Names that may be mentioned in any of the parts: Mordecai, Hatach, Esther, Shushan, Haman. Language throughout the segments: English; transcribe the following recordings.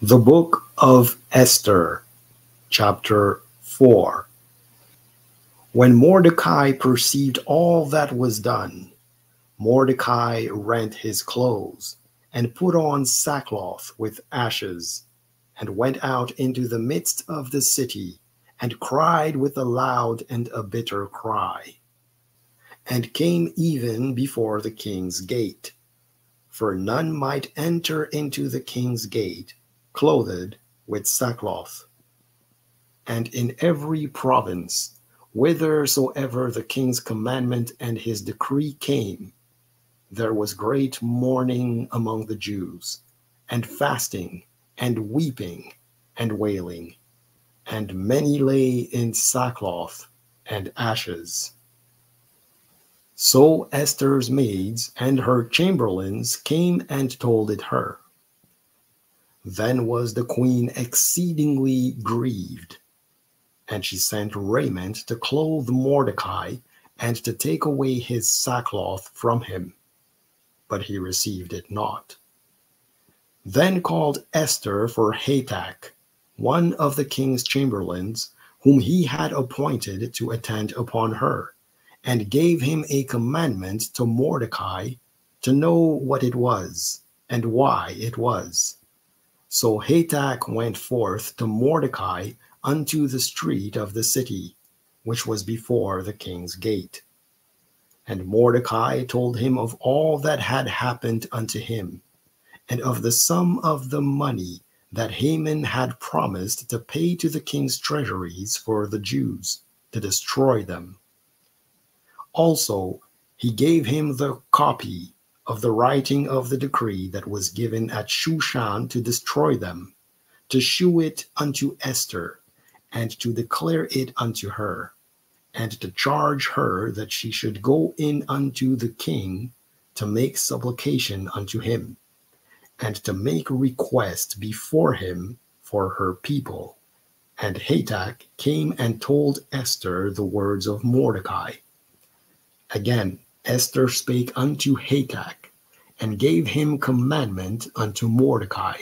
The Book of Esther, Chapter 4. When Mordecai perceived all that was done, Mordecai rent his clothes and put on sackcloth with ashes, and went out into the midst of the city, and cried with a loud and a bitter cry, and came even before the king's gate. For none might enter into the king's gate clothed with sackcloth. And in every province, whithersoever the king's commandment and his decree came, there was great mourning among the Jews, and fasting, and weeping, and wailing, and many lay in sackcloth and ashes. So Esther's maids and her chamberlains came and told it her. Then was the queen exceedingly grieved, and she sent raiment to clothe Mordecai and to take away his sackcloth from him, but he received it not. Then called Esther for Hatach, one of the king's chamberlains, whom he had appointed to attend upon her, and gave him a commandment to Mordecai to know what it was and why it was. So Hatach went forth to Mordecai unto the street of the city, which was before the king's gate. And Mordecai told him of all that had happened unto him, and of the sum of the money that Haman had promised to pay to the king's treasuries for the Jews, to destroy them. Also, he gave him the copy of the writing of the decree that was given at Shushan to destroy them, to shew it unto Esther, and to declare it unto her, and to charge her that she should go in unto the king to make supplication unto him, and to make request before him for her people. And Hatach came and told Esther the words of Mordecai. Again, Esther spake unto Hatach, and gave him commandment unto Mordecai.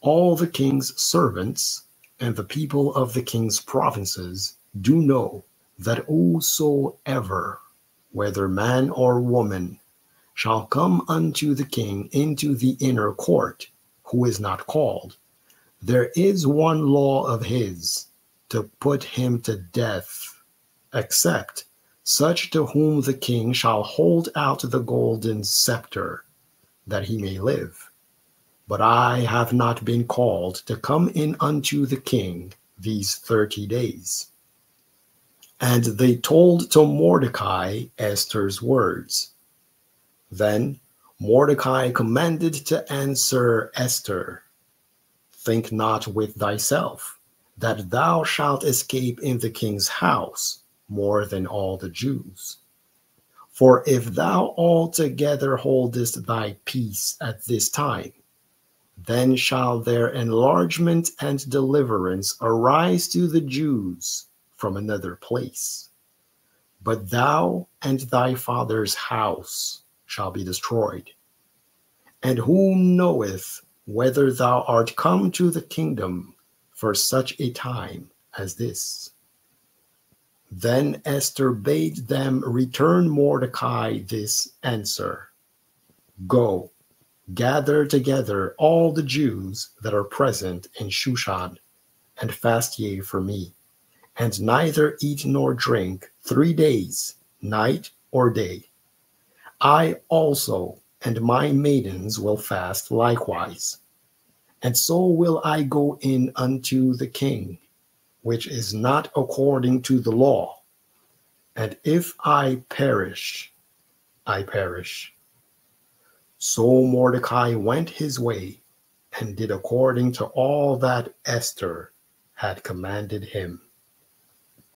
All the king's servants and the people of the king's provinces do know that whosoever, whether man or woman, shall come unto the king into the inner court, who is not called, there is one law of his to put him to death, except such to whom the king shall hold out the golden scepter, that he may live. But I have not been called to come in unto the king these 30 days. And they told to Mordecai Esther's words. Then Mordecai commanded to answer Esther, "Think not with thyself that thou shalt escape in the king's house more than all the Jews. For if thou altogether holdest thy peace at this time, then shall their enlargement and deliverance arise to the Jews from another place. But thou and thy father's house shall be destroyed. And who knoweth whether thou art come to the kingdom for such a time as this?" Then Esther bade them return Mordecai this answer: "Go, gather together all the Jews that are present in Shushan, and fast ye for me, and neither eat nor drink 3 days, night or day. I also and my maidens will fast likewise. And so will I go in unto the king, which is not according to the law. And if I perish, I perish." So Mordecai went his way, and did according to all that Esther had commanded him.